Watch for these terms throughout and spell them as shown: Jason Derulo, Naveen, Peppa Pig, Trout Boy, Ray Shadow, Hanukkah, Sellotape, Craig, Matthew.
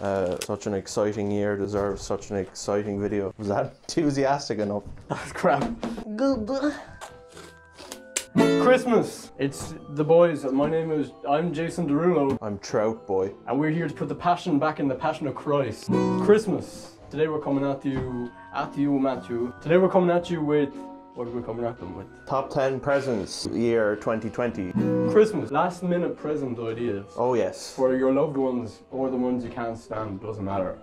Such an exciting year deserves such an exciting video. Was that enthusiastic enough? That's crap. Christmas! It's the boys. My name is... I'm Jason Derulo. I'm Trout Boy. And we're here to put the passion back in the passion of Christ. Christmas! Today we're coming at you, Matthew. Today we're coming at you with... What are we coming at them with? Top 10 presents, year 2020. Christmas, last minute present ideas. Oh yes. For your loved ones or the ones you can't stand, doesn't matter.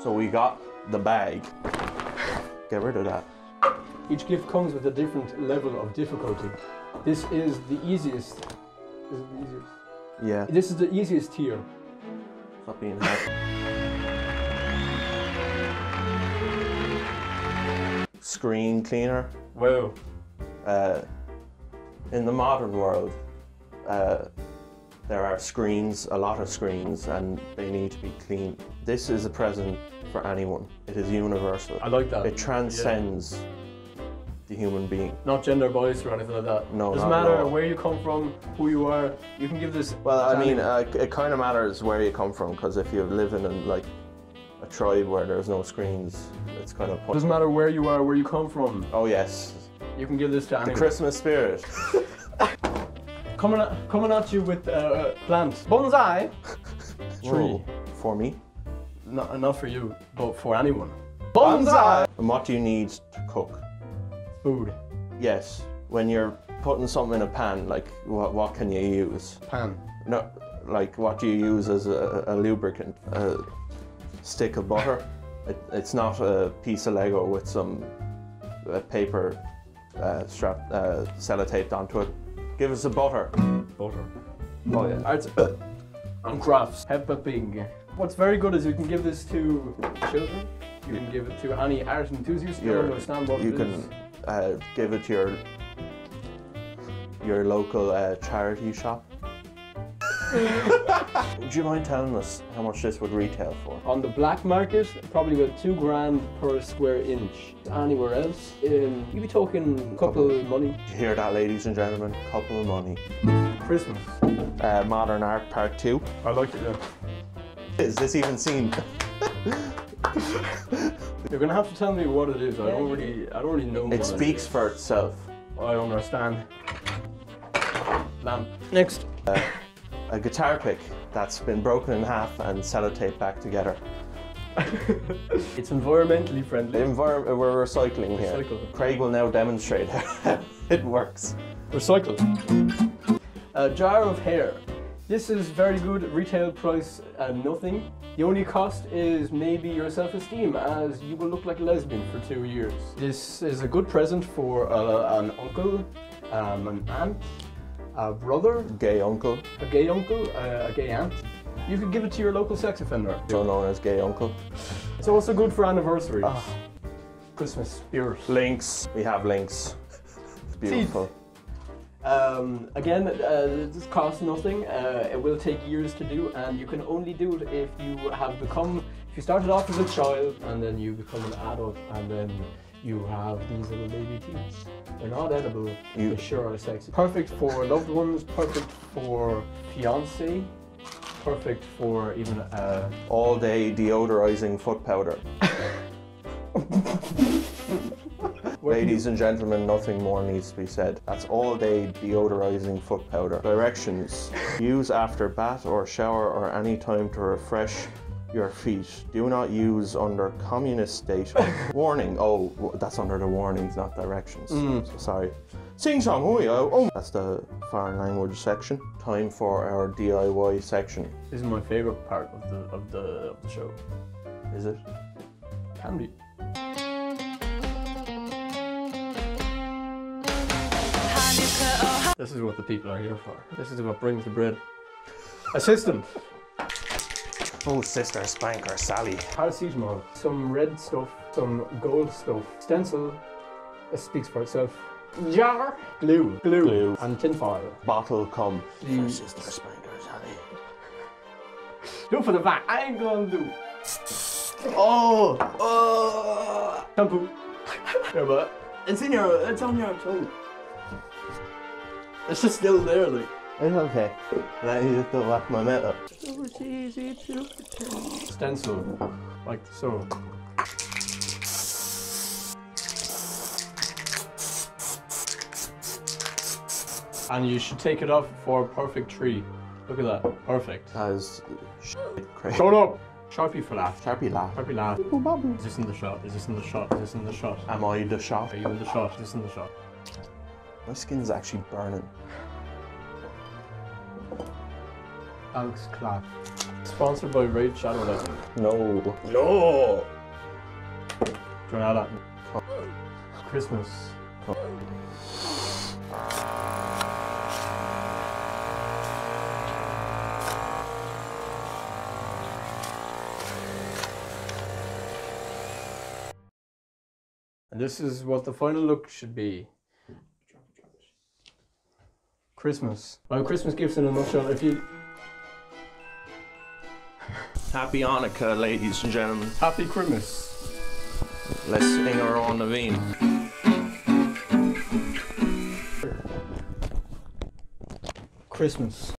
So we got the bag. Get rid of that. Each gift comes with a different level of difficulty. This is the easiest. Is it the easiest? Yeah. This is the easiest tier. Stop being happy. Screen cleaner. Wow. In the modern world, there are screens, a lot of screens, and they need to be cleaned. This is a present for anyone. It is universal. I like that. It transcends the human being. Not gender bias or anything like that. No, doesn't matter where you come from, who you are, you can give this. Well, I mean, it kind of matters where you come from, because if you live in like a tribe where there's no screens, it's kind of... Doesn't matter where you are, where you come from. Oh yes. You can give this to anyone. The Christmas spirit. coming at you with plants. Bonsai! True. For me? Not for you, but for anyone. Bonsai! And what do you need to cook? Food. Yes. When you're putting something in a pan, like, what can you use? Pan. No, like, what do you use as a lubricant? A stick of butter? It's not a piece of Lego with some paper strap sellotaped onto it. Give us a butter. Butter. Oh yeah. Arts and crafts. Peppa Pig. What's very good is you can give this to children. You can give it to any art enthusiast. You can give it to your local charity shop. Would you mind telling us how much this would retail for? On the black market, probably about 2 grand per square inch. Anywhere else, you'd be talking couple of money. Did you hear that, ladies and gentlemen? Couple of money. Christmas. Modern Art Part 2. I like it, yeah. Is this even seen? You're gonna have to tell me what it is. I don't really know. It speaks for itself. I understand. Lamp. Next. A guitar pick that's been broken in half and sellotaped back together. It's environmentally friendly. We're recycling here. Recycle. Craig will now demonstrate how it works. Recycle. A jar of hair. This is very good, retail price nothing. The only cost is maybe your self-esteem, as you will look like a lesbian for 2 years. This is a good present for an uncle, an aunt, a brother, a gay uncle, a gay aunt. You can give it to your local sex offender. So known as gay uncle. It's also good for anniversaries. Christmas spirit. Links. We have links. It's beautiful. Again, this costs nothing. It will take years to do, and you can only do it if you have become... If you started off as a child, and then you become an adult, and then you have these little baby teeth. They're not edible, they sure are sexy. Perfect for loved ones, perfect for fiancé, perfect for even a... all-day deodorizing foot powder. Ladies and gentlemen, nothing more needs to be said. That's all-day deodorizing foot powder. Directions. Use after bath or shower or any time to refresh your feet. Do not use under communist state. Warning. Oh, that's under the warnings, not directions. Sorry. Sing song. Oh, yeah. Oh. That's the foreign language section. Time for our DIY section. This is my favorite part of the show. Is it? Can be. This is what the people are here for. This is what brings the bread. Assistant. Oh, sister, spanker, Sally. Paracetamol, some red stuff, some gold stuff. Stencil, it speaks for itself. Jar, glue, and tinfoil. Bottle, come. For sister, spanker, Sally. Do for the back, I ain't gonna do. Oh! Shampoo. Yeah, but it's on your tongue. It's just still there, like. It's okay. Like, you just don't like my metal. It was easy to pretend. Stencil, like so. And you should take it off for a perfect tree. Look at that. Perfect. That is crazy. Shut up! Sharpie for laugh. Sharpie laugh. Sharpie laugh. Is this in the shot? Is this in the shot? Is this in the shot? Am I the shot? Are you in the shot? Is this in the shot? My skin's actually burning. Alex Clap. Sponsored by Ray Shadow. No. No! Join out at me. Christmas. And this is what the final look should be. Christmas. My Christmas gifts in a nutshell. If you... Happy Hanukkah, ladies and gentlemen. Happy Christmas. Let's sing her on Naveen. Christmas.